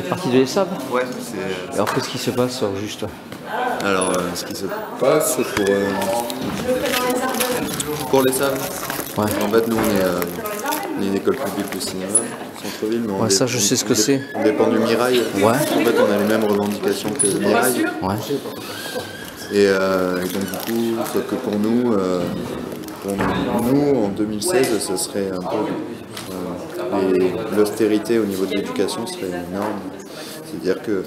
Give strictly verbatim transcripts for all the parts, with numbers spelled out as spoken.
faites partie de l'E S A V? Ouais, c'est... Alors qu'est-ce qui se passe au juste? Alors euh, ce qui se passe pour... Euh... Pour l'E S A V? Ouais. En fait nous on est... Euh... On est une école publique de cinéma, centre-ville, mais on, ouais, ça, je sais ce que c'est. On dépend du Mirail. Ouais. En fait, on a les mêmes revendications que le Mirail. Ouais. Et, euh, et donc du coup, sauf que pour nous, euh, pour nous, en deux mille seize, ce serait un peu... Euh, l'austérité au niveau de l'éducation serait énorme. C'est-à-dire que,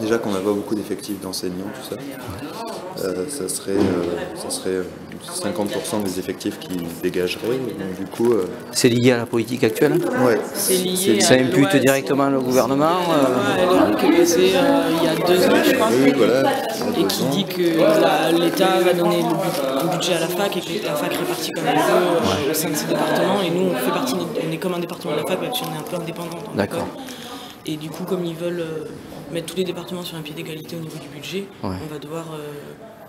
déjà qu'on n'a pas beaucoup d'effectifs d'enseignants, tout ça, euh, ça serait... Euh, ça serait cinquante pour cent des effectifs qui dégageraient, donc du coup... Euh... C'est lié à la politique actuelle? Ouais. C'est lié. Ça impute directement le gouvernement euh... qui est passée euh, il y a deux ans, je crois. Oui, voilà. Et qui dit que l'État va donner un budget à la fac et que la fac répartit comme elle veut au sein de ses départements. Et nous, on fait partie, on est comme un département de la fac, parce qu'on est un peu indépendant. D'accord. Et du coup, comme ils veulent mettre tous les départements sur un pied d'égalité au niveau du budget, ouais, on va devoir... Euh...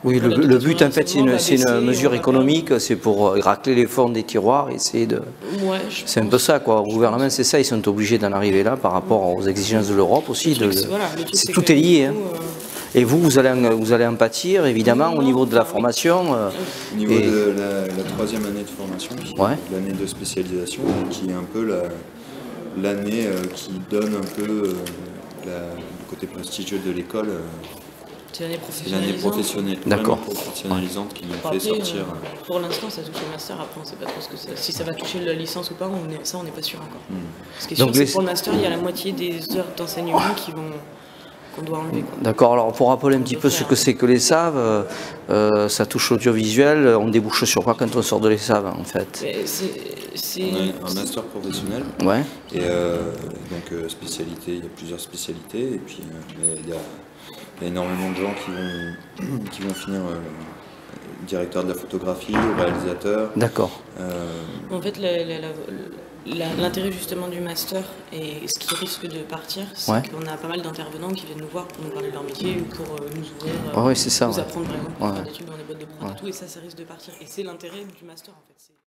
Oui, le, le but en fait, c'est une, une mesure économique, c'est pour racler les fonds des tiroirs, essayer de... Ouais, c'est un peu ça, quoi. Au gouvernement, c'est ça, ils sont obligés d'en arriver là par rapport aux exigences de l'Europe aussi. Le de, truc, voilà, le truc, est tout est lié. Hein. Euh... Et vous, vous allez, en, vous allez en pâtir, évidemment, non, au niveau de la formation. Euh, au niveau et... de la, la troisième année de formation, ouais, l'année de spécialisation, qui est un peu l'année la, euh, qui donne un peu euh, la, le côté prestigieux de l'école. Euh, C'est l'année professionnelle, d'accord, professionnalisante qui nous fait sortir. Euh, pour l'instant, ça touche le master. Après, on ne sait pas trop ce que c'est. Si ça va toucher la licence ou pas, on est, ça, on n'est pas sûr encore. Mmh. Parce que donc, sûr, les... pour le master, il y a la moitié des heures d'enseignement oh. qui vont qu'on doit enlever. D'accord. Alors, pour rappeler un petit peu faire. ce que c'est que l'E S A V, euh, ça touche l'audiovisuel. On débouche sur quoi quand on sort de l'E S A V, en fait? C'est un master professionnel. Ouais. Et euh, donc euh, spécialité, il y a plusieurs spécialités, et puis euh, il y a Il y a énormément de gens qui vont, qui vont finir euh, directeur de la photographie, réalisateur. D'accord. Euh... En fait, l'intérêt justement du master et ce qui risque de partir, c'est ouais. qu'on a pas mal d'intervenants qui viennent nous voir pour nous parler de leur métier ou pour euh, nous ouvrir, euh, oh, oui, c'est ça, nous ouais. apprendre vraiment, ouais. faire des trucs dans les boîtes de prod ouais. et tout, et ça, ça risque de partir. Et c'est l'intérêt du master en fait.